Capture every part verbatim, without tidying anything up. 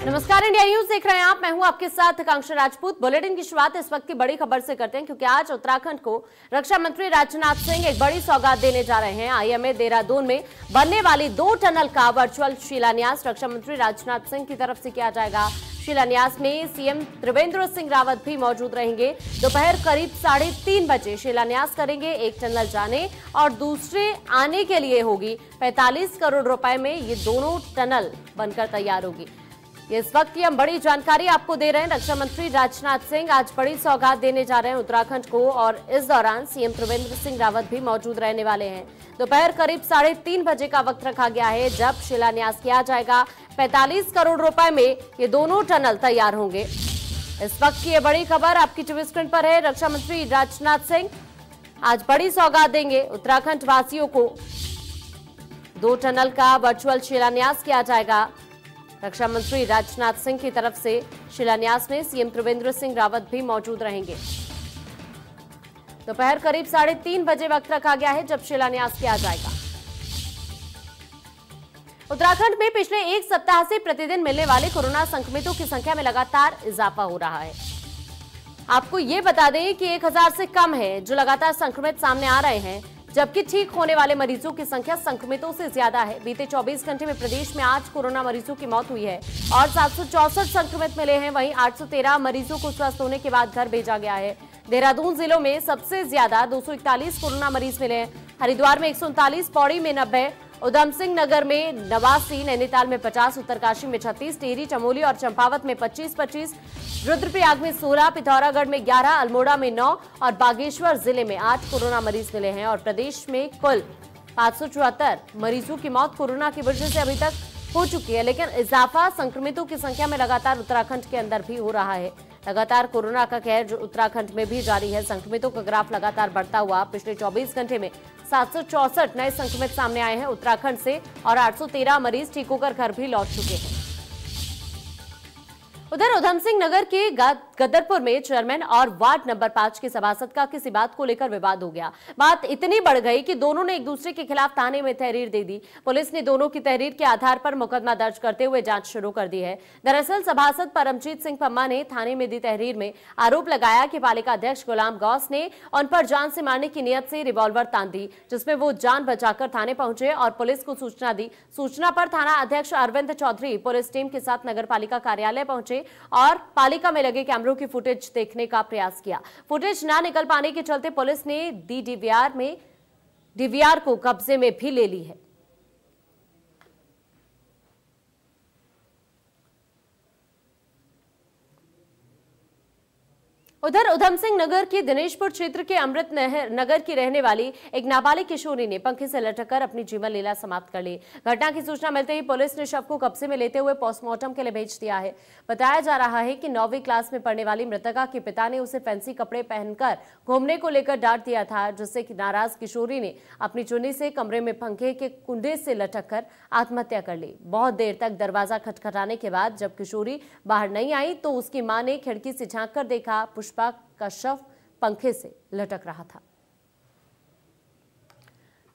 नमस्कार, India news देख रहे हैं आप। मैं हूं आपके साथ कांक्षा राजपूत। बुलेटिन की शुरुआत इस वक्त की बड़ी खबर से करते हैं, क्योंकि आज उत्तराखंड को रक्षा मंत्री राजनाथ सिंह एक बड़ी सौगात देने जा रहे हैं। आईएमए देहरादून में बनने वाली दो टनल का वर्चुअल शिलान्यास रक्षा मंत्री राजनाथ सिंह की तरफ से किया जाएगा। शिलान्यास में सीएम त्रिवेंद्र सिंह रावत भी मौजूद रहेंगे। दोपहर करीब साढ़े तीन बजे शिलान्यास करेंगे। एक टनल जाने और दूसरे आने के लिए होगी। पैंतालीस करोड़ रुपए में ये दोनों टनल बनकर तैयार होगी। इस वक्त की हम बड़ी जानकारी आपको दे रहे हैं। रक्षा मंत्री राजनाथ सिंह आज बड़ी सौगात देने जा रहे हैं उत्तराखंड को, और इस दौरान सीएम त्रिवेंद्र सिंह रावत भी मौजूद रहने वाले हैं। दोपहर करीब साढ़े तीन बजे का वक्त रखा गया है जब शिलान्यास किया जाएगा। पैंतालीस करोड़ रुपए में ये दोनों टनल तैयार होंगे। इस वक्त की ये बड़ी खबर आपकी टीवी स्क्रीन पर है। रक्षा मंत्री राजनाथ सिंह आज बड़ी सौगात देंगे उत्तराखंड वासियों को। दो टनल का वर्चुअल शिलान्यास किया जाएगा। रक्षा मंत्री राजनाथ सिंह की तरफ से शिलान्यास में सीएम त्रिवेंद्र सिंह रावत भी मौजूद रहेंगे। दोपहर करीब साढ़े तीन बजे वक्त रखा गया है जब शिलान्यास किया जाएगा। उत्तराखंड में पिछले एक सप्ताह से प्रतिदिन मिलने वाले कोरोना संक्रमितों की संख्या में लगातार इजाफा हो रहा है। आपको ये बता दें कि एक हजार से कम है जो लगातार संक्रमित सामने आ रहे हैं, जबकि ठीक होने वाले मरीजों की संख्या संक्रमितों से ज्यादा है। बीते चौबीस घंटे में प्रदेश में आठ कोरोना मरीजों की मौत हुई है और सात सौ चौसठ संक्रमित मिले हैं। वहीं आठ सौ तेरह मरीजों को स्वस्थ होने के बाद घर भेजा गया है। देहरादून जिलों में सबसे ज्यादा दो सौ इकतालीस कोरोना मरीज मिले हैं। हरिद्वार में एक सौ उनतालीस, पौड़ी में नब्बे, उधम सिंह नगर में नवासी, नैनीताल में पचास, उत्तरकाशी में छत्तीस, टिहरी, चमोली और चंपावत में पच्चीस पच्चीस, रुद्रप्रयाग में सोलह, पिथौरागढ़ में ग्यारह, अल्मोड़ा में नौ और बागेश्वर जिले में आठ कोरोना मरीज मिले हैं। और प्रदेश में कुल पाँच सौ चौहत्तर मरीजों की मौत कोरोना की वजह से अभी तक हो चुकी है, लेकिन इजाफा संक्रमितों की संख्या में लगातार उत्तराखंड के अंदर भी हो रहा है। लगातार कोरोना का कहर जो उत्तराखंड में भी जारी है। संक्रमितों का ग्राफ लगातार बढ़ता हुआ पिछले चौबीस घंटे में सात सौ चौसठ नए संक्रमित सामने आए हैं उत्तराखंड से, और आठ सौ तेरह मरीज ठीक होकर घर भी लौट चुके हैं। उधर उधम सिंह नगर के गदरपुर में चेयरमैन और वार्ड नंबर पांच के सभासद का किसी बात को लेकर विवाद हो गया। बात इतनी बढ़ गई कि दोनों ने एक दूसरे के खिलाफ थाने में तहरीर दे दी। पुलिस ने दोनों की तहरीर के आधार पर मुकदमा दर्ज करते हुए जांच शुरू कर दी है। दरअसल सभासद परमजीत सिंह पम्मा ने थाने में दी तहरीर में आरोप लगाया कि पालिका अध्यक्ष गुलाम गौस ने उन पर जान से मारने की नियत से रिवॉल्वर तान दी, जिसमें वो जान बचाकर थाने पहुंचे और पुलिस को सूचना दी। सूचना पर थाना अध्यक्ष अरविंद चौधरी पुलिस टीम के साथ नगर पालिका कार्यालय पहुंचे और पालिका में लगे कैमरों की फुटेज देखने का प्रयास किया। फुटेज ना निकल पाने के चलते पुलिस ने डी डीवीआर में डीवीआर को कब्जे में भी ले ली है। उधर उधम सिंह नगर के दिनेशपुर क्षेत्र के अमृत नगर की रहने वाली एक नाबालिग किशोरी ने पंखे से लटककर अपनी जीवन लीला समाप्त कर ली। घटना की सूचना मिलते ही पुलिस ने शव को कब्जे में लेते हुए पोस्टमार्टम के लिए भेज दिया है। बताया जा रहा है कि नौवीं क्लास में पढ़ने वाली मृतका के पिता ने उसे फैंसी कपड़े पहनकर घूमने को लेकर डांट दिया था, जिससे कि नाराज किशोरी ने अपनी चुन्नी से कमरे में पंखे के कुंडे से लटककर आत्महत्या कर ली। बहुत देर तक दरवाजा खटखटाने के बाद जब किशोरी बाहर नहीं आई तो उसकी मां ने खिड़की से झाँक कर देखा का शव पंखे से लटक रहा था।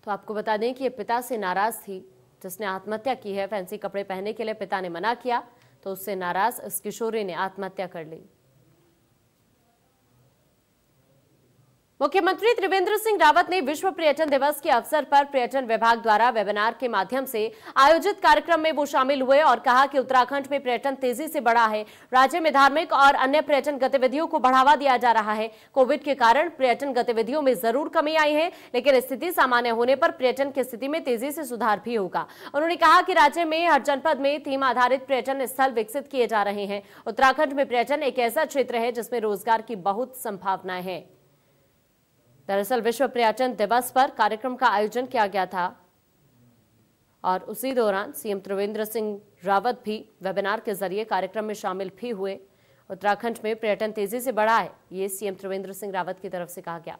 तो आपको बता दें कि ये पिता से नाराज थी जिसने आत्महत्या की है। फैंसी कपड़े पहनने के लिए पिता ने मना किया तो उससे नाराज इस किशोरी ने आत्महत्या कर ली। मुख्यमंत्री त्रिवेंद्र सिंह रावत ने विश्व पर्यटन दिवस के अवसर पर पर्यटन विभाग द्वारा वेबिनार के माध्यम से आयोजित कार्यक्रम में वो शामिल हुए और कहा कि उत्तराखंड में पर्यटन तेजी से बढ़ा है। राज्य में धार्मिक और अन्य पर्यटन गतिविधियों को बढ़ावा दिया जा रहा है। कोविड के कारण पर्यटन गतिविधियों में जरूर कमी आई है, लेकिन स्थिति सामान्य होने पर पर्यटन की स्थिति में तेजी से सुधार भी होगा। उन्होंने कहा कि राज्य में हर जनपद में थीम आधारित पर्यटन स्थल विकसित किए जा रहे हैं। उत्तराखंड में पर्यटन एक ऐसा क्षेत्र है जिसमें रोजगार की बहुत संभावनाएं हैं। दरअसल विश्व पर्यटन दिवस पर कार्यक्रम का आयोजन किया गया था और उसी दौरान सीएम त्रिवेंद्र सिंह रावत भी वेबिनार के जरिए कार्यक्रम में शामिल भी हुए। उत्तराखंड में पर्यटन तेजी से बढ़ा है, ये सीएम त्रिवेंद्र सिंह रावत की तरफ से कहा गया।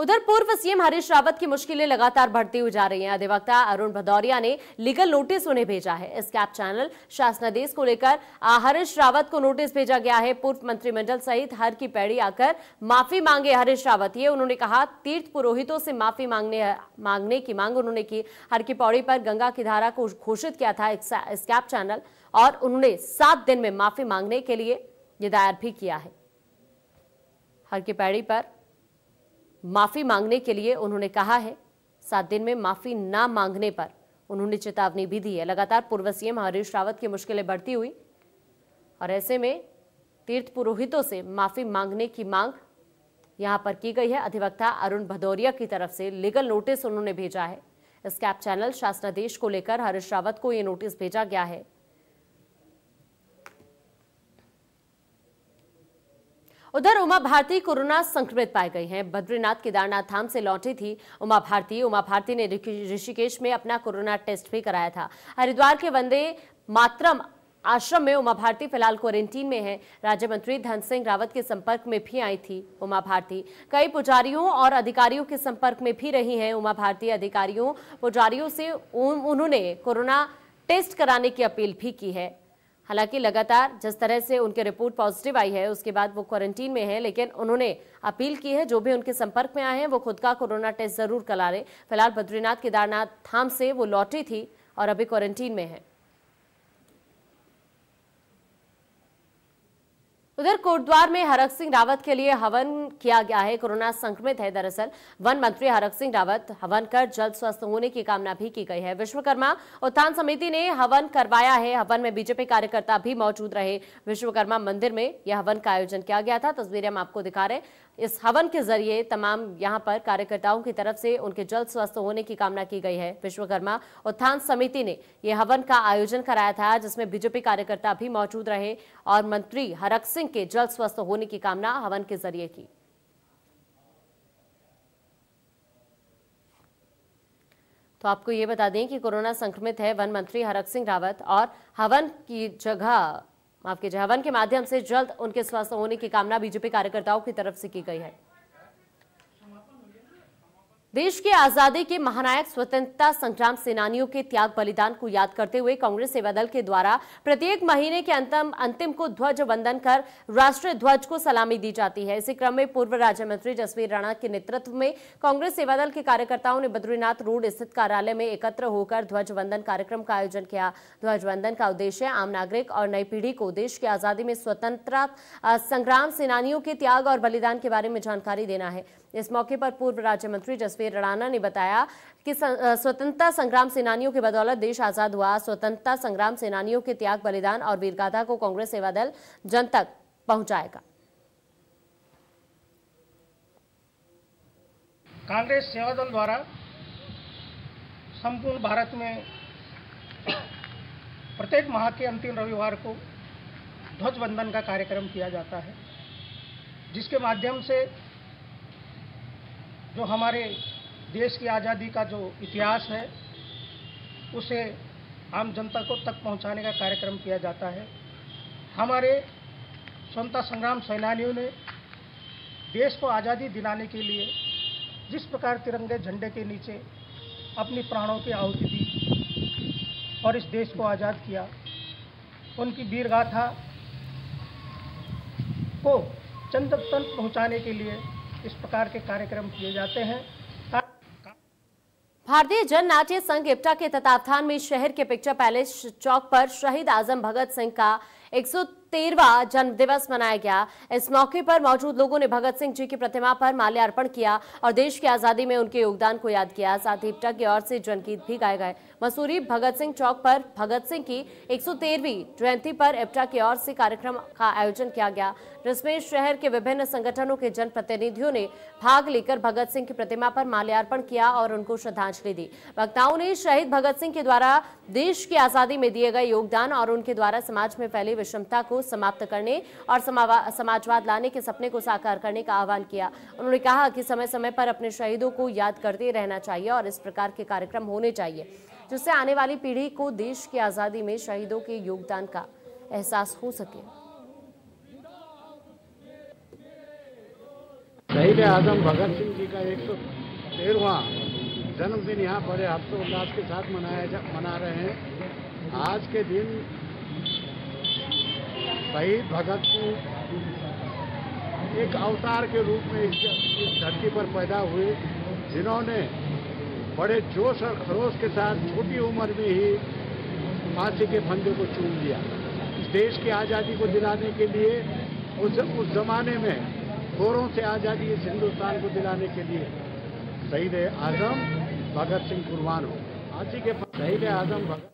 उधर पूर्व सीएम हरीश रावत की मुश्किलें लगातार बढ़ती हुई जा रही हैं। अधिवक्ता अरुण भदौरिया ने लीगल नोटिस उन्हें भेजा है। स्कैप चैनल शासनादेश को लेकर हरीश रावत को नोटिस भेजा गया है। पूर्व मंत्रिमंडल सहित हर की पैड़ी आकर माफी मांगे हरीश रावत, ये उन्होंने कहा। तीर्थ पुरोहितों से माफी मांगने मांगने की मांग उन्होंने की। हर की पौड़ी पर गंगा की धारा को घोषित किया था स्कैप चैनल, और उन्होंने सात दिन में माफी मांगने के लिए ये दायर भी किया है। हर की पैड़ी पर माफी मांगने के लिए उन्होंने कहा है। सात दिन में माफी ना मांगने पर उन्होंने चेतावनी भी दी है। लगातार पूर्व सीएम हरीश रावत की मुश्किलें बढ़ती हुई और ऐसे में तीर्थ पुरोहितों से माफी मांगने की मांग यहां पर की गई है। अधिवक्ता अरुण भदौरिया की तरफ से लीगल नोटिस उन्होंने भेजा है। स्कैप चैनल शासनादेश को लेकर हरीश रावत को यह नोटिस भेजा गया है। उधर उमा भारती कोरोना संक्रमित पाई गई हैं। बद्रीनाथ केदारनाथ धाम से लौटी थी उमा भारती। उमा भारती ने ऋषिकेश में अपना कोरोना टेस्ट भी कराया था। हरिद्वार के वंदे मातरम आश्रम में उमा भारती फिलहाल क्वारंटीन में है। राज्य मंत्री धन सिंह रावत के संपर्क में भी आई थी उमा भारती। कई पुजारियों और अधिकारियों के संपर्क में भी रही हैं उमा भारती। अधिकारियों पुजारियों से उन्होंने कोरोना टेस्ट कराने की अपील भी की है। हालांकि लगातार जिस तरह से उनके रिपोर्ट पॉजिटिव आई है उसके बाद वो क्वारंटीन में हैं, लेकिन उन्होंने अपील की है जो भी उनके संपर्क में आए हैं वो खुद का कोरोना टेस्ट जरूर करा लें। फिलहाल बद्रीनाथ केदारनाथ धाम से वो लौटी थी और अभी क्वारंटीन में है। उधर कोटद्वार में हरक सिंह रावत के लिए हवन किया गया है। कोरोना संक्रमित है दरअसल। वन मंत्री हरक सिंह रावत हवन कर जल्द स्वस्थ होने की कामना भी की गई है। विश्वकर्मा उत्थान समिति ने हवन करवाया है। हवन में बीजेपी कार्यकर्ता भी मौजूद रहे। विश्वकर्मा मंदिर में यह हवन का आयोजन किया गया था। तस्वीरें हम आपको दिखा रहे हैं। इस हवन के जरिए तमाम यहाँ पर कार्यकर्ताओं की तरफ से उनके जल्द स्वस्थ होने की कामना की गई है। विश्वकर्मा उत्थान समिति ने यह हवन का आयोजन कराया था जिसमें बीजेपी कार्यकर्ता भी मौजूद रहे और मंत्री हरक सिंह के जल्द स्वस्थ होने की कामना हवन के जरिए की। तो आपको यह बता दें कि कोरोना संक्रमित है वन मंत्री हरक सिंह रावत और हवन की जगह माफ कीजिए हवन के माध्यम से जल्द उनके स्वस्थ होने की कामना बीजेपी कार्यकर्ताओं की तरफ से की गई है। देश की आजादी के महानायक स्वतंत्रता संग्राम सेनानियों के त्याग बलिदान को याद करते हुए कांग्रेस सेवा दल के द्वारा प्रत्येक महीने के अंतिम अंतिम को ध्वज वंदन कर राष्ट्रीय ध्वज को सलामी दी जाती है। इसी क्रम में पूर्व राज्य मंत्री जसवीर राणा के नेतृत्व में कांग्रेस सेवा दल के कार्यकर्ताओं ने बद्रीनाथ रोड स्थित कार्यालय में एकत्र होकर ध्वज वंदन कार्यक्रम का आयोजन किया। ध्वज वंदन का उद्देश्य आम नागरिक और नई पीढ़ी को देश की आजादी में स्वतंत्रता संग्राम सेनानियों के त्याग और बलिदान के बारे में जानकारी देना है। इस मौके पर पूर्व राज्य मंत्री जसवीर राणा ने बताया कि स्वतंत्रता संग्राम सेनानियों के बदौलत देश आजाद हुआ। स्वतंत्रता संग्राम सेनानियों के त्याग बलिदान और वीरगाथा को कांग्रेस सेवा दल जन तक पहुंचाएगा। कांग्रेस सेवा दल द्वारा संपूर्ण भारत में प्रत्येक माह के अंतिम रविवार को ध्वज वंदन का कार्यक्रम किया जाता है, जिसके माध्यम से जो हमारे देश की आज़ादी का जो इतिहास है उसे आम जनता को तक पहुंचाने का कार्यक्रम किया जाता है। हमारे स्वतंत्रता संग्राम सेनानियों ने देश को आज़ादी दिलाने के लिए जिस प्रकार तिरंगे झंडे के नीचे अपनी प्राणों की आहुति दी और इस देश को आज़ाद किया, उनकी वीरगाथा को जन तक पहुंचाने के लिए इस प्रकार के कार्यक्रम किए जाते हैं। भारतीय जन नाट्य संघ इप्टा के तत्वावधान में शहर के पिक्चर पैलेस चौक पर शहीद आजम भगत सिंह का एक सौ तेरहवां जन्म दिवस मनाया गया। इस मौके पर मौजूद लोगों ने भगत सिंह जी की प्रतिमा पर माल्यार्पण किया और देश की आजादी में उनके योगदान को याद किया। साथ ही इप्टा की ओर से जनगीत भी गाए गए। मसूरी भगत सिंह चौक पर भगत सिंह की एक सौ तेरहवीं जयंती पर इप्टा की ओर से कार्यक्रम का आयोजन किया गया, जिसमें शहर के विभिन्न संगठनों के जनप्रतिनिधियों ने भाग लेकर भगत सिंह की प्रतिमा पर माल्यार्पण किया और उनको श्रद्धांजलि दी। वक्ताओं ने शहीद भगत सिंह के द्वारा देश की आजादी में दिए गए योगदान और उनके द्वारा समाज में फैली विषमता को समाप्त करने और समाजवाद लाने के सपने को साकार करने का आह्वान किया। उन्होंने कहा कि समय समय पर अपने शहीदों को याद करते रहना चाहिए और इस प्रकार के कार्यक्रम होने चाहिए जिससे आने वाली पीढ़ी को देश की आजादी में शहीदों के योगदान का एहसास हो सके। शहीद आजम भगत सिंह जी का एक सौ तेरहवां जन्मदिन यहाँ बड़े हर्षोल्लास के साथ मनाया जा मना रहे हैं। आज के दिन शहीद भगत सिंह एक अवतार के रूप में इस धरती पर पैदा हुए, जिन्होंने बड़े जोश और खरोश के साथ छोटी उम्र में ही फांसी के फंदे को चूम लिया। इस देश की आज़ादी को दिलाने के लिए उस उस जमाने में गोरों से आज़ादी इस हिंदुस्तान को दिलाने के लिए शहीद आजम भगत सिंह कुर्बान हो। आज के शहीद आजम भगत।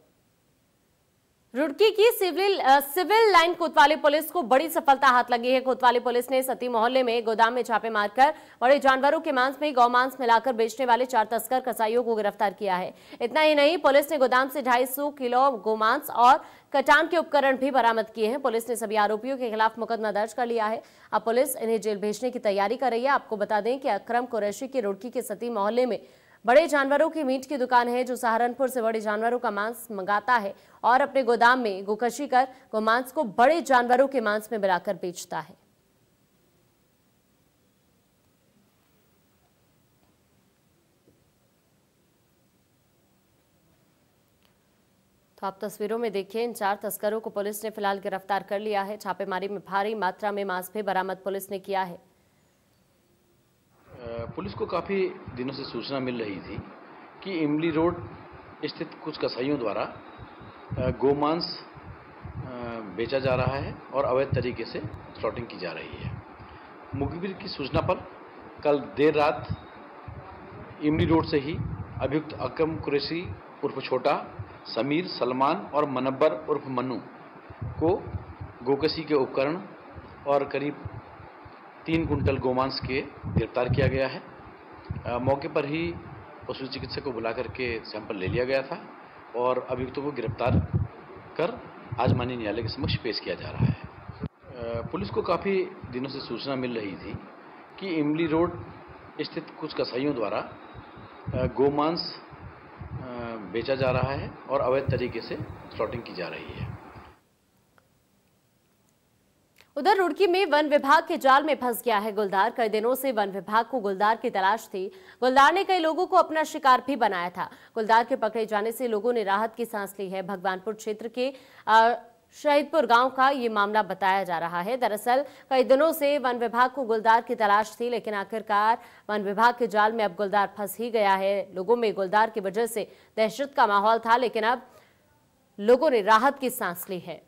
रुड़की की सिविल सिविल लाइन कोतवाली पुलिस को बड़ी सफलता हाथ लगी है। कोतवाली पुलिस ने सती मोहल्ले में गोदाम में छापे मारकर बड़े जानवरों के मांस में गौमांस मिलाकर बेचने वाले चार तस्कर कसाईयों को गिरफ्तार किया है। इतना ही नहीं, पुलिस ने गोदाम से ढाई सौ किलो गोमांस और कटान के उपकरण भी बरामद किए हैं। पुलिस ने सभी आरोपियों के खिलाफ मुकदमा दर्ज कर लिया है। अब पुलिस इन्हें जेल भेजने की तैयारी कर रही है। आपको बता दें कि अकरम कुरैशी की रुड़की के सती मोहल्ले में बड़े जानवरों की मीट की दुकान है, जो सहारनपुर से बड़े जानवरों का मांस मंगाता है और अपने गोदाम में गोकशी कर गोमांस को बड़े जानवरों के मांस में मिलाकर बेचता है। तो आप तस्वीरों में देखिए, इन चार तस्करों को पुलिस ने फिलहाल गिरफ्तार कर लिया है। छापेमारी में भारी मात्रा में मांस भी बरामद पुलिस ने किया है। पुलिस को काफ़ी दिनों से सूचना मिल रही थी कि इमली रोड स्थित कुछ कसाईयों द्वारा गोमांस बेचा जा रहा है और अवैध तरीके से स्लॉटिंग की जा रही है। मुखबिर की सूचना पर कल देर रात इमली रोड से ही अभियुक्त अकरम कुरैशी उर्फ छोटा, समीर सलमान और मनब्बर उर्फ मनु को गोकशी के उपकरण और करीब तीन कुंटल गोमांस के गिरफ्तार किया गया है। आ, मौके पर ही पशु चिकित्सक को बुला करके सैंपल ले लिया गया था और अभियुक्तों को गिरफ्तार कर आज माननीय न्यायालय के समक्ष पेश किया जा रहा है। आ, पुलिस को काफ़ी दिनों से सूचना मिल रही थी कि इमली रोड स्थित कुछ कसाईयों द्वारा गोमांस बेचा जा रहा है और अवैध तरीके से स्लॉटिंग की जा रही है। उधर रुड़की में वन विभाग के जाल में फंस गया है गुलदार। कई दिनों से वन विभाग को गुलदार की तलाश थी। गुलदार ने कई लोगों को अपना शिकार भी बनाया था। गुलदार के पकड़े जाने से लोगों ने राहत की सांस ली है। भगवानपुर क्षेत्र के आ, शहीदपुर गांव का ये मामला बताया जा रहा है। दरअसल कई दिनों से वन विभाग को गुलदार की तलाश थी, लेकिन आखिरकार वन विभाग के जाल में अब गुलदार फंस ही गया है। लोगों में गुलदार की वजह से दहशत का माहौल था, लेकिन अब लोगों ने राहत की सांस ली है।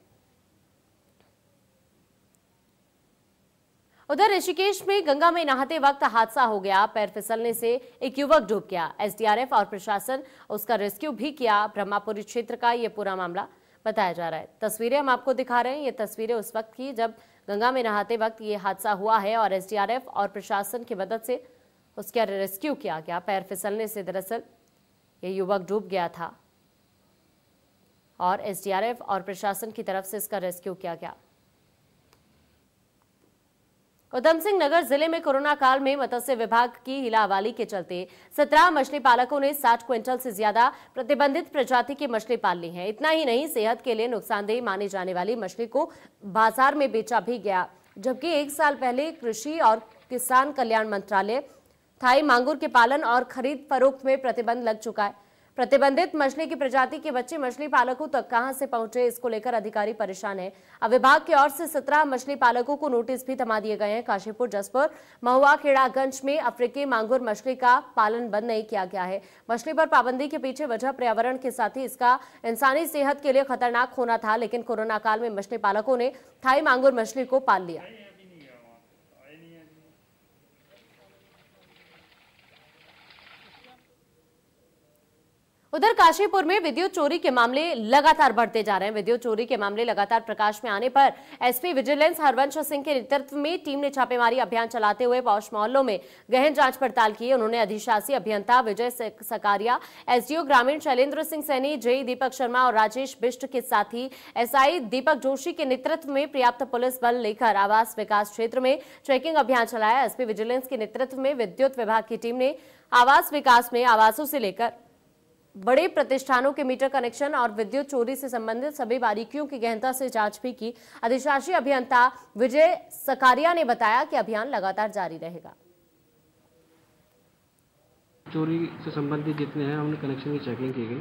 उधर ऋषिकेश में गंगा में नहाते वक्त हादसा हो गया। पैर फिसलने से एक युवक डूब गया। एसडीआरएफ और प्रशासन उसका रेस्क्यू भी किया। ब्रह्मापुरी क्षेत्र का ये पूरा मामला बताया जा रहा है। तस्वीरें हम आपको दिखा रहे हैं, ये तस्वीरें उस वक्त की जब गंगा में नहाते वक्त ये हादसा हुआ है और एसडीआरएफ और प्रशासन की मदद से उसका रेस्क्यू किया गया। पैर फिसलने से दरअसल ये युवक डूब गया था और एसडीआरएफ और प्रशासन की तरफ से इसका रेस्क्यू किया गया। उधमसिंह नगर जिले में कोरोना काल में मत्स्य विभाग की हिलावाली के चलते सत्रह मछली पालकों ने साठ क्विंटल से ज्यादा प्रतिबंधित प्रजाति की मछली पाल ली है। इतना ही नहीं, सेहत के लिए नुकसानदेह मानी जाने वाली मछली को बाजार में बेचा भी गया। जबकि एक साल पहले कृषि और किसान कल्याण मंत्रालय थाई मांगुर के पालन और खरीद फरोख्त में प्रतिबंध लग चुका है। प्रतिबंधित मछली की प्रजाति के बच्चे मछली पालकों तक कहां से पहुंचे, इसको लेकर अधिकारी परेशान हैं। अब विभाग की ओर से सत्रह मछली पालकों को नोटिस भी थमा दिए गए हैं। काशीपुर, जसपुर, महुआ, खेड़ागंज में अफ्रीकी मांगुर मछली का पालन बंद नहीं किया गया है। मछली पर पाबंदी के पीछे वजह पर्यावरण के साथ ही इसका इंसानी सेहत के लिए खतरनाक होना था, लेकिन कोरोना काल में मछली पालकों ने थाई मांगुर मछली को पाल लिया। उधर काशीपुर में विद्युत चोरी के मामले लगातार बढ़ते जा रहे हैं। विद्युत चोरी के मामले लगातार प्रकाश में आने पर एसपी विजिलेंस हरवंश सिंह के नेतृत्व में टीम ने छापेमारी अभियान चलाते हुए पौष मोहल्लों में गहन जांच पड़ताल की। उन्होंने अधिशासी अभियंता विजय सकारिया, एसडीओ ग्रामीण शैलेंद्र सिंह सैनी, जेई दीपक शर्मा और राजेश बिष्ट के साथ ही एसआई दीपक जोशी के नेतृत्व में पर्याप्त पुलिस बल लेकर आवास विकास क्षेत्र में चेकिंग अभियान चलाया। एसपी विजिलेंस के नेतृत्व में विद्युत विभाग की टीम ने आवास विकास में आवासों से लेकर बड़े प्रतिष्ठानों के मीटर कनेक्शन और विद्युत चोरी से संबंधित सभी बारीकियों की गहनता से जांच भी की। अधिशासी अभियंता विजय सकारिया ने बताया कि अभियान लगातार जारी रहेगा। चोरी से संबंधित जितने हैं उनके कनेक्शन की चेकिंग की गई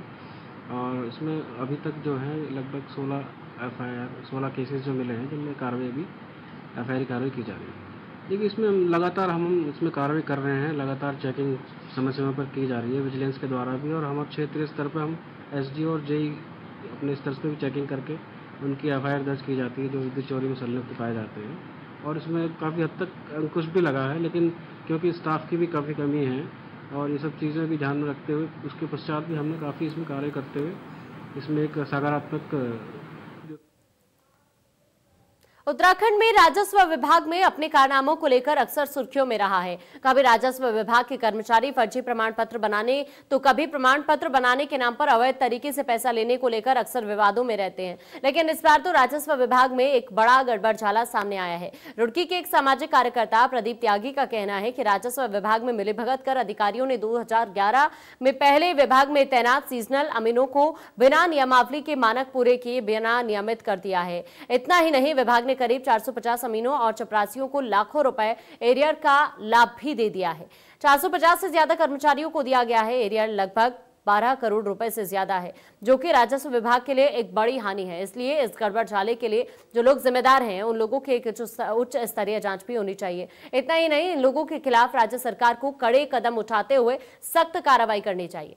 और इसमें अभी तक जो है लगभग सोलह एफ आई आर सोलह केसेज जो मिले हैं जिनमें कार्रवाई भी एफ आई आर कार्रवाई की जा रही है। देखिए इसमें लगातार हम इसमें कार्रवाई कर रहे हैं, लगातार चेकिंग समय समय पर की जा रही है विजिलेंस के द्वारा भी और हम क्षेत्रीय स्तर पर हम एसडीओ और जेई अपने स्तर पर भी चेकिंग करके उनकी एफआईआर दर्ज की जाती है जो विद्युत चोरी में संलिप्त पाए जाते हैं और इसमें काफ़ी हद तक अंकुश भी लगा है, लेकिन क्योंकि स्टाफ की भी काफ़ी कमी है और ये सब चीज़ें भी ध्यान में रखते हुए उसके पश्चात भी हमने काफ़ी इसमें कार्य करते हुए इसमें एक सकारात्मक। उत्तराखंड में राजस्व विभाग में अपने कारनामों को लेकर अक्सर सुर्खियों में रहा है। कभी राजस्व विभाग के कर्मचारी फर्जी प्रमाण पत्र बनाने तो कभी प्रमाण पत्र बनाने के नाम पर अवैध तरीके से पैसा लेने को लेकर अक्सर विवादों में रहते हैं, लेकिन इस बार तो राजस्व विभाग में एक बड़ा गड़बड़झाला सामने आया है। रुड़की के एक सामाजिक कार्यकर्ता प्रदीप त्यागी का कहना है कि राजस्व विभाग में मिलीभगत कर अधिकारियों ने दो हजार ग्यारह में पहले विभाग में तैनात सीजनल अमीनों को बिना नियमावली के मानक पूरे किए बिना नियमित कर दिया है। इतना ही नहीं, विभाग करीब चार सौ पचास अमीनों और चपरासियों को लाखों रुपए एरियर का लाभ भी दे दिया है। चार सौ पचास से ज्यादा कर्मचारियों को दिया गया है एरियर लगभग बारह करोड़ रुपए से ज्यादा है, जो कि राजस्व विभाग के लिए एक बड़ी हानि है। इसलिए इस गड़बड़झाले के लिए जो लोग जिम्मेदार हैं उन लोगों की एक उच्च स्तरीय जांच भी होनी चाहिए। इतना ही नहीं, इन लोगों के खिलाफ राज्य सरकार को कड़े कदम उठाते हुए सख्त कार्रवाई करनी चाहिए।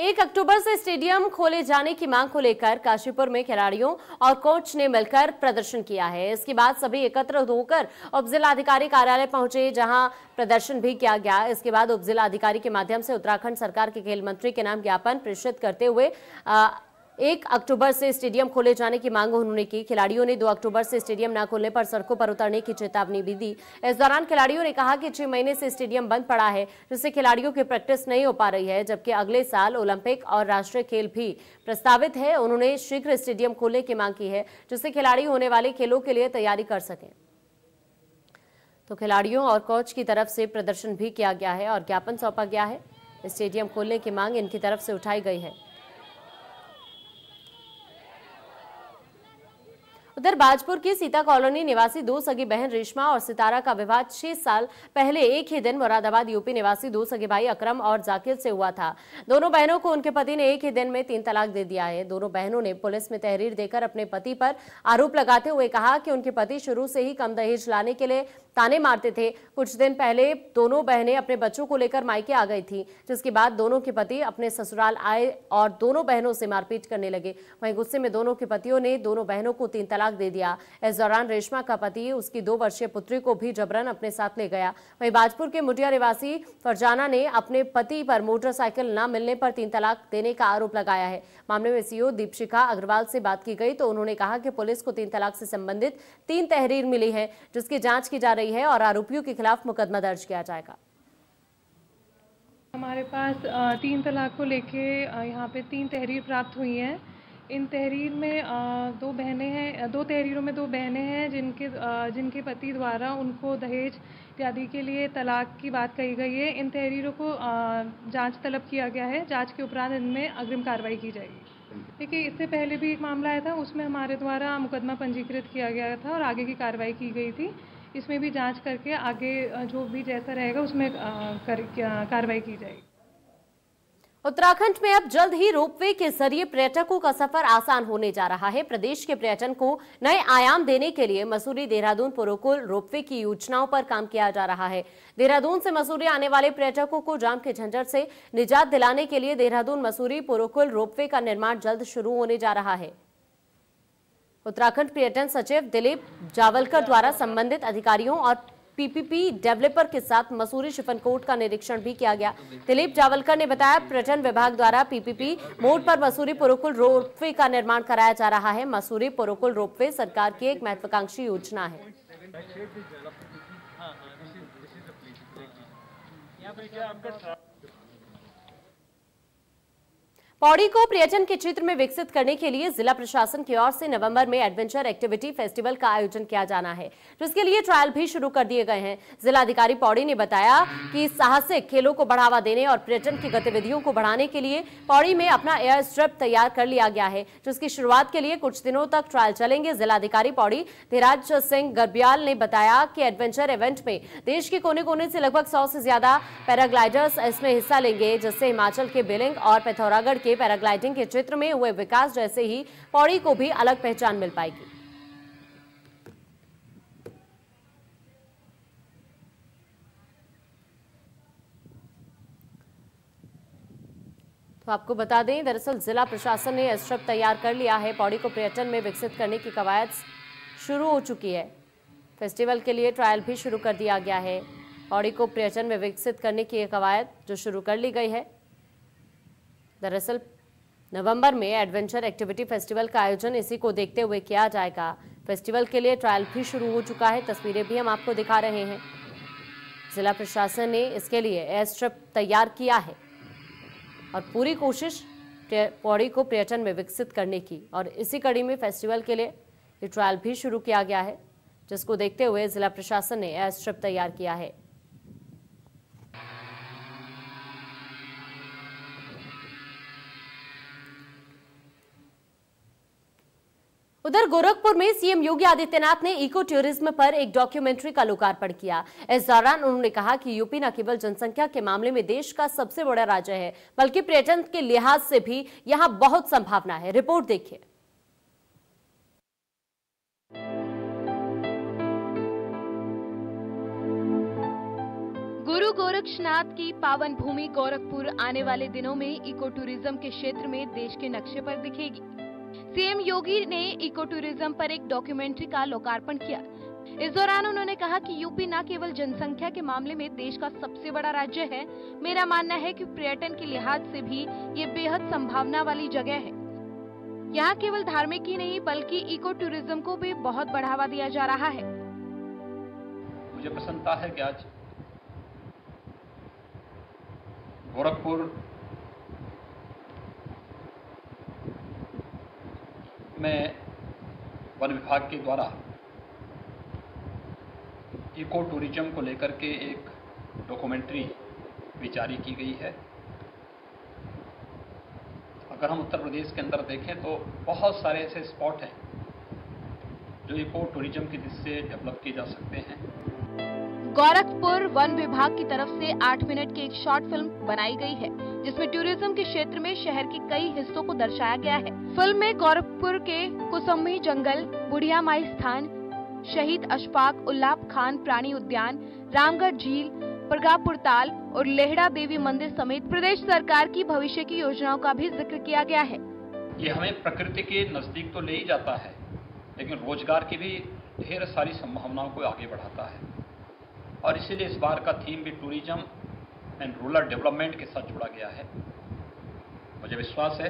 एक अक्टूबर से स्टेडियम खोले जाने की मांग को लेकर काशीपुर में खिलाड़ियों और कोच ने मिलकर प्रदर्शन किया है। इसके बाद सभी एकत्र होकर उपजिलाधिकारी कार्यालय पहुंचे, जहां प्रदर्शन भी किया गया। इसके बाद उपजिलाधिकारी के माध्यम से उत्तराखंड सरकार के खेल मंत्री के नाम ज्ञापन प्रेषित करते हुए आ, एक अक्टूबर से स्टेडियम खोले जाने की मांग उन्होंने की। खिलाड़ियों ने दो अक्टूबर से स्टेडियम न खोलने पर सड़कों पर उतरने की चेतावनी भी दी। इस दौरान खिलाड़ियों ने कहा कि छह महीने से स्टेडियम बंद पड़ा है, जिससे खिलाड़ियों की प्रैक्टिस नहीं हो पा रही है, जबकि अगले साल ओलंपिक और राष्ट्रीय खेल भी प्रस्तावित है। उन्होंने शीघ्र स्टेडियम खोलने की मांग की है, जिससे खिलाड़ी होने वाले खेलों के लिए तैयारी कर सकें। तो खिलाड़ियों और कोच की तरफ से प्रदर्शन भी किया गया है और ज्ञापन सौंपा गया है। स्टेडियम खोलने की मांग इनकी तरफ से उठाई गई है। उधर बाजपुर की सीता कॉलोनी निवासी दो सगी बहन रेशमा और सितारा का विवाह छह साल पहले एक ही दिन मुरादाबाद यूपी निवासी दो सगे भाई अकरम और जाकिर से हुआ था। दोनों बहनों को उनके पति ने एक ही दिन में तीन तलाक दे दिया है। दोनों बहनों ने पुलिस में तहरीर देकर अपने पति पर आरोप लगाते हुए कहा कि उनके पति शुरू से ही कम दहेज लाने के लिए ताने मारते थे। कुछ दिन पहले दोनों बहनें अपने बच्चों को लेकर मायके आ गई थी, जिसके बाद दोनों के पति अपने ससुराल आए और दोनों बहनों से मारपीट करने लगे। वहीं गुस्से में दोनों के पतियों ने दोनों बहनों को तीन तलाक दे दिया। इस दौरान रेशमा का पति उसकी दो वर्षीय पुत्री को भी जबरन अपने साथ ले गया। वहीं बाजपुर के मुटिया निवासी फरजाना ने अपने पति पर मोटरसाइकिल न मिलने पर तीन तलाक देने का आरोप लगाया है। मामले में सीओ दीपिका अग्रवाल से बात की गई तो उन्होंने कहा कि पुलिस को तीन तलाक से संबंधित तीन तहरीर मिली है, जिसकी जाँच की जा है और आरोपियों के खिलाफ मुकदमा दर्ज किया जाएगा। हमारे पास तीन तलाक को लेके यहाँ पे तीन तहरीर प्राप्त हुई हैं। इन तहरीर में दो बहनें हैं, दो तहरीरों में दो बहनें हैं जिनके जिनके पति द्वारा उनको दहेज इत्यादि के लिए तलाक की बात कही गई है। इन तहरीरों को जांच तलब किया गया है, जांच के उपरांत इनमें अग्रिम कार्रवाई की जाएगी। देखिए, इससे पहले भी एक मामला आया था, उसमें हमारे द्वारा मुकदमा पंजीकृत किया गया था और आगे की कार्रवाई की गई थी। इसमें भी जांच करके आगे जो भी जैसा रहेगा उसमें कार्रवाई की जाएगी। उत्तराखंड में अब जल्द ही रोपवे के जरिए पर्यटकों का सफर आसान होने जा रहा है। प्रदेश के पर्यटन को नए आयाम देने के लिए मसूरी देहरादून पुरुकुल रोपवे की योजनाओं पर काम किया जा रहा है। देहरादून से मसूरी आने वाले पर्यटकों को जाम के झंझट से निजात दिलाने के लिए देहरादून मसूरी पुरुकुल रोपवे का निर्माण जल्द शुरू होने जा रहा है। उत्तराखंड पर्यटन सचिव दिलीप जावलकर द्वारा संबंधित अधिकारियों और पीपीपी डेवलपर के साथ मसूरी शिफनकोट का निरीक्षण भी किया गया। दिलीप जावलकर ने बताया, पर्यटन विभाग द्वारा पीपीपी मोड पर मसूरी पुरुकुल रोपवे का निर्माण कराया जा रहा है। मसूरी पुरुकुल रोपवे सरकार की एक महत्वाकांक्षी योजना है। पौड़ी को पर्यटन के क्षेत्र में विकसित करने के लिए जिला प्रशासन की ओर से नवंबर में एडवेंचर एक्टिविटी फेस्टिवल का आयोजन किया जाना है, जिसके लिए ट्रायल भी शुरू कर दिए गए हैं। जिलाधिकारी पौड़ी ने बताया कि साहसिक खेलों को बढ़ावा देने और पर्यटन की गतिविधियों को बढ़ाने के लिए पौड़ी में अपना एयर स्ट्रिप तैयार कर लिया गया है, जिसकी शुरुआत के लिए कुछ दिनों तक ट्रायल चलेंगे। जिलाधिकारी पौड़ी धीराज सिंह गर्बियाल ने बताया कि एडवेंचर इवेंट में देश के कोने कोने से लगभग सौ से ज्यादा पैराग्लाइडर्स इसमें हिस्सा लेंगे, जिससे हिमाचल के बिलिंग और पिथौरागढ़ के पैराग्लाइडिंग के क्षेत्र में हुए विकास जैसे ही पौड़ी को भी अलग पहचान मिल पाएगी। तो आपको बता दें, दरअसल जिला प्रशासन ने एयरस्ट्रिप तैयार कर लिया है। पौड़ी को पर्यटन में विकसित करने की कवायद शुरू हो चुकी है। फेस्टिवल के लिए ट्रायल भी शुरू कर दिया गया है। पौड़ी को पर्यटन में विकसित करने की कवायद जो शुरू कर ली गई है। दरअसल नवंबर में एडवेंचर एक्टिविटी फेस्टिवल का आयोजन इसी को देखते हुए किया जाएगा। फेस्टिवल के लिए ट्रायल भी शुरू हो चुका है, तस्वीरें भी हम आपको दिखा रहे हैं। जिला प्रशासन ने इसके लिए एयर स्ट्रिप तैयार किया है और पूरी कोशिश पौड़ी को पर्यटन में विकसित करने की, और इसी कड़ी में फेस्टिवल के लिए ये ट्रायल भी शुरू किया गया है, जिसको देखते हुए जिला प्रशासन ने एयर स्ट्रिप तैयार किया है। उधर गोरखपुर में सीएम योगी आदित्यनाथ ने इको टूरिज्म पर एक डॉक्यूमेंट्री का लोकार्पण किया। इस दौरान उन्होंने कहा कि यूपी न केवल जनसंख्या के मामले में देश का सबसे बड़ा राज्य है, बल्कि पर्यटन के लिहाज से भी यहां बहुत संभावना है। रिपोर्ट देखिए। गुरु गोरक्षनाथ की पावन भूमि गोरखपुर आने वाले दिनों में इको टूरिज्म के क्षेत्र में देश के नक्शे पर दिखेगी। सीएम योगी ने इको टूरिज्म पर एक डॉक्यूमेंट्री का लोकार्पण किया। इस दौरान उन्होंने कहा कि यूपी न केवल जनसंख्या के मामले में देश का सबसे बड़ा राज्य है, मेरा मानना है कि पर्यटन के लिहाज से भी ये बेहद संभावना वाली जगह है। यहाँ केवल धार्मिक ही नहीं बल्कि इको टूरिज्म को भी बहुत बढ़ावा दिया जा रहा है। मुझे प्रसन्नता है कि आज गोरखपुर में वन विभाग के द्वारा इको टूरिज्म को लेकर के एक डॉक्यूमेंट्री भी जारी की गई है। अगर हम उत्तर प्रदेश के अंदर देखें तो बहुत सारे ऐसे स्पॉट हैं जो इको टूरिज्म की दृष्टि से डेवलप किए जा सकते हैं। गोरखपुर वन विभाग की तरफ से आठ मिनट की एक शॉर्ट फिल्म बनाई गई है, जिसमें टूरिज्म के क्षेत्र में शहर के कई हिस्सों को दर्शाया गया है। फिल्म में गोरखपुर के कुसुम्भी जंगल, बुढ़िया माई स्थान, शहीद अशफाक उल्लाह खान प्राणी उद्यान, रामगढ़ झील, प्रगापुर ताल और लेहड़ा देवी मंदिर समेत प्रदेश सरकार की भविष्य की योजनाओं का भी जिक्र किया गया है। ये हमें प्रकृति के नजदीक तो ले ही जाता है, लेकिन रोजगार की भी ढेर सारी संभावनाओं को आगे बढ़ाता है, और इसीलिए इस बार का थीम भी टूरिज्म एंड रूरल डेवलपमेंट के साथ जुड़ा गया है। मुझे विश्वास है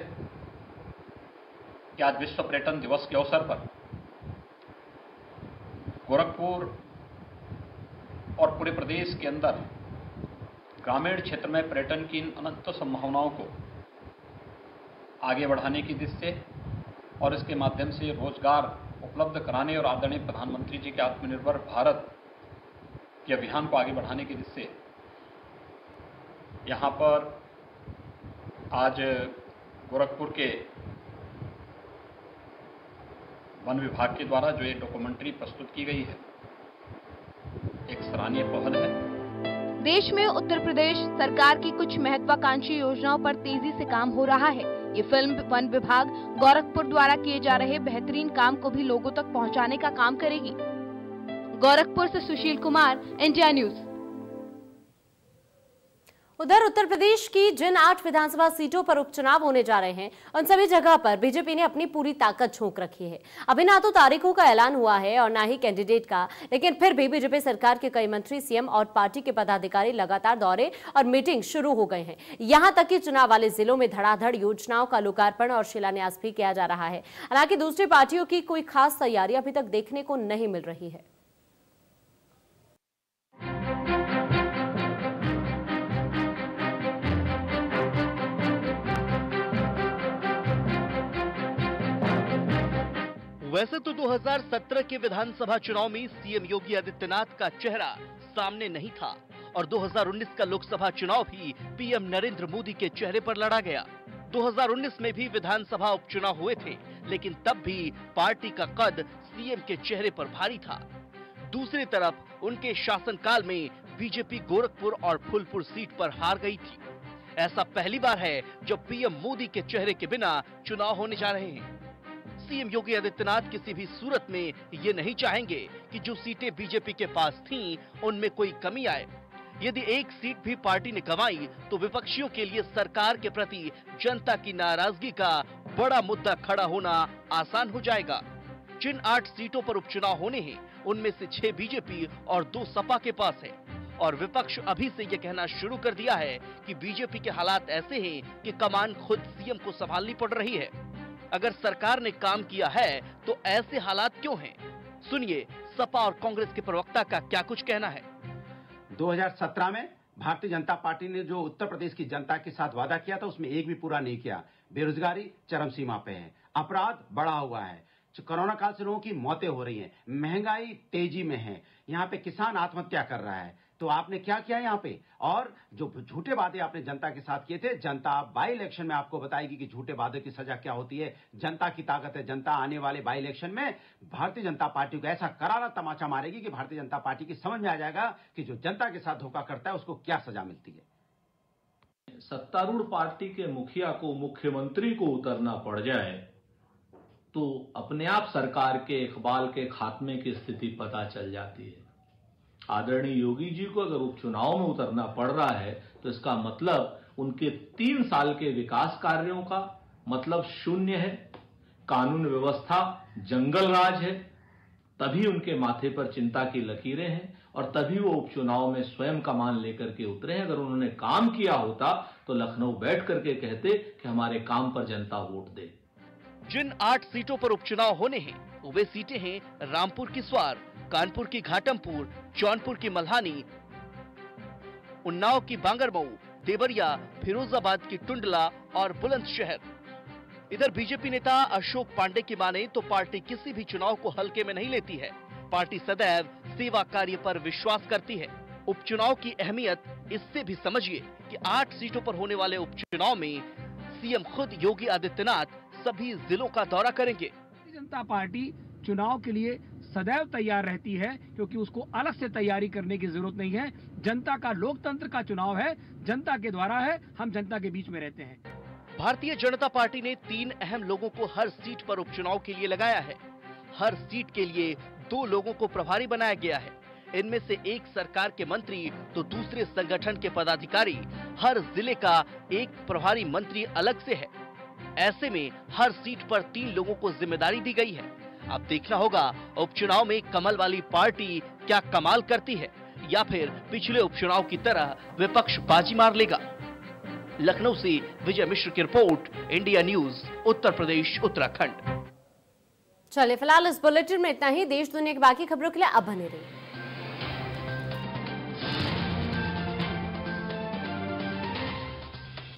कि आज विश्व पर्यटन दिवस के अवसर पर गोरखपुर और पूरे प्रदेश के अंदर ग्रामीण क्षेत्र में पर्यटन की इन अनंत संभावनाओं को आगे बढ़ाने की दिशा से और इसके माध्यम से रोजगार उपलब्ध कराने और आदरणीय प्रधानमंत्री जी के आत्मनिर्भर भारत के अभियान को आगे बढ़ाने की दिशा से यहाँ पर आज गोरखपुर के वन विभाग के द्वारा जो ये डॉक्यूमेंट्री प्रस्तुत की गई है, एक सराहनीय पहल है। देश में उत्तर प्रदेश सरकार की कुछ महत्वाकांक्षी योजनाओं पर तेजी से काम हो रहा है। ये फिल्म वन विभाग गोरखपुर द्वारा किए जा रहे बेहतरीन काम को भी लोगों तक पहुंचाने का काम करेगी। गोरखपुर से सुशील कुमार, इंडिया न्यूज। उधर उत्तर प्रदेश की जिन आठ विधानसभा सीटों पर उपचुनाव होने जा रहे हैं, उन सभी जगह पर बीजेपी ने अपनी पूरी ताकत झोंक रखी है। अभी ना तो तारीखों का ऐलान हुआ है और ना ही कैंडिडेट का, लेकिन फिर भी बीजेपी सरकार के कई मंत्री, सीएम और पार्टी के पदाधिकारी लगातार दौरे और मीटिंग शुरू हो गए हैं। यहाँ तक कि चुनाव वाले जिलों में धड़ाधड़ योजनाओं का लोकार्पण और शिलान्यास भी किया जा रहा है। हालांकि दूसरी पार्टियों की कोई खास तैयारी अभी तक देखने को नहीं मिल रही है। वैसे तो दो हज़ार सत्रह के विधानसभा चुनाव में सीएम योगी आदित्यनाथ का चेहरा सामने नहीं था और दो हज़ार उन्नीस का लोकसभा चुनाव भी पीएम नरेंद्र मोदी के चेहरे पर लड़ा गया। दो हज़ार उन्नीस में भी विधानसभा उपचुनाव हुए थे, लेकिन तब भी पार्टी का कद सीएम के चेहरे पर भारी था। दूसरी तरफ उनके शासनकाल में बीजेपी गोरखपुर और फूलपुर सीट पर हार गई थी। ऐसा पहली बार है जब पीएम मोदी के चेहरे के बिना चुनाव होने जा रहे हैं। सीएम योगी आदित्यनाथ किसी भी सूरत में ये नहीं चाहेंगे कि जो सीटें बीजेपी के पास थीं, उनमें कोई कमी आए। यदि एक सीट भी पार्टी ने गंवाई तो विपक्षियों के लिए सरकार के प्रति जनता की नाराजगी का बड़ा मुद्दा खड़ा होना आसान हो जाएगा। जिन आठ सीटों पर उपचुनाव होने हैं, उनमें से छह बीजेपी और दो सपा के पास है और विपक्ष अभी से ये कहना शुरू कर दिया है कि बीजेपी के हालात ऐसे हैं कि कमान खुद सीएम को संभालनी पड़ रही है। अगर सरकार ने काम किया है तो ऐसे हालात क्यों हैं? सुनिए सपा और कांग्रेस के प्रवक्ता का क्या कुछ कहना है। दो हज़ार सत्रह में भारतीय जनता पार्टी ने जो उत्तर प्रदेश की जनता के साथ वादा किया था उसमें एक भी पूरा नहीं किया। बेरोजगारी चरम सीमा पे है, अपराध बढ़ा हुआ है, कोरोना काल से लोगों की मौतें हो रही हैं, महंगाई तेजी में है, यहाँ पे किसान आत्महत्या कर रहा है। तो आपने क्या किया यहाँ पे? और जो झूठे वादे आपने जनता के साथ किए थे, जनता बाई इलेक्शन में आपको बताएगी कि झूठे वादे की सजा क्या होती है। जनता की ताकत है, जनता आने वाले बाई इलेक्शन में भारतीय जनता पार्टी को ऐसा करारा तमाचा मारेगी कि भारतीय जनता पार्टी की समझ में आ जाएगा कि जो जनता के साथ धोखा करता है उसको क्या सजा मिलती है। सत्तारूढ़ पार्टी के मुखिया को, मुख्यमंत्री को उतरना पड़ जाए तो अपने आप सरकार के इकबाल के खात्मे की स्थिति पता चल जाती है। आदरणीय योगी जी को अगर उपचुनाव में उतरना पड़ रहा है तो इसका मतलब उनके तीन साल के विकास कार्यों का मतलब शून्य है, कानून व्यवस्था जंगल राज है। तभी उनके माथे पर चिंता की लकीरें हैं और तभी वो उपचुनाव में स्वयं कमान लेकर के उतरे हैं। अगर उन्होंने काम किया होता तो लखनऊ बैठ करके कहते कि हमारे काम पर जनता वोट दे। जिन आठ सीटों पर उपचुनाव होने हैं वे सीटें हैं रामपुर की स्वार, कानपुर की घाटमपुर, जौनपुर की मल्हानी, उन्नाव की बांगरमऊ, देवरिया, फिरोजाबाद की टुंडला और बुलंदशहर। इधर बीजेपी नेता अशोक पांडे की माने तो पार्टी किसी भी चुनाव को हल्के में नहीं लेती है। पार्टी सदैव सेवा कार्य पर विश्वास करती है। उपचुनाव की अहमियत इससे भी समझिए कि आठ सीटों पर होने वाले उपचुनाव में सीएम खुद योगी आदित्यनाथ सभी जिलों का दौरा करेंगे। जनता पार्टी चुनाव के लिए सदैव तैयार रहती है क्योंकि उसको अलग से तैयारी करने की जरूरत नहीं है। जनता का लोकतंत्र का चुनाव है, जनता के द्वारा है, हम जनता के बीच में रहते हैं। भारतीय जनता पार्टी ने तीन अहम लोगों को हर सीट पर उपचुनाव के लिए लगाया है। हर सीट के लिए दो लोगों को प्रभारी बनाया गया है। इनमें से एक सरकार के मंत्री तो दूसरे संगठन के पदाधिकारी। हर जिले का एक प्रभारी मंत्री अलग से है। ऐसे में हर सीट पर तीन लोगों को जिम्मेदारी दी गई है। अब देखना होगा उपचुनाव में कमल वाली पार्टी क्या कमाल करती है या फिर पिछले उपचुनाव की तरह विपक्ष बाजी मार लेगा। लखनऊ से विजय मिश्र की report, India news, Uttar Pradesh Uttarakhand. चलिए फिलहाल इस बुलेटिन में इतना ही। देश दुनिया की बाकी खबरों के लिए अब बने रहिए।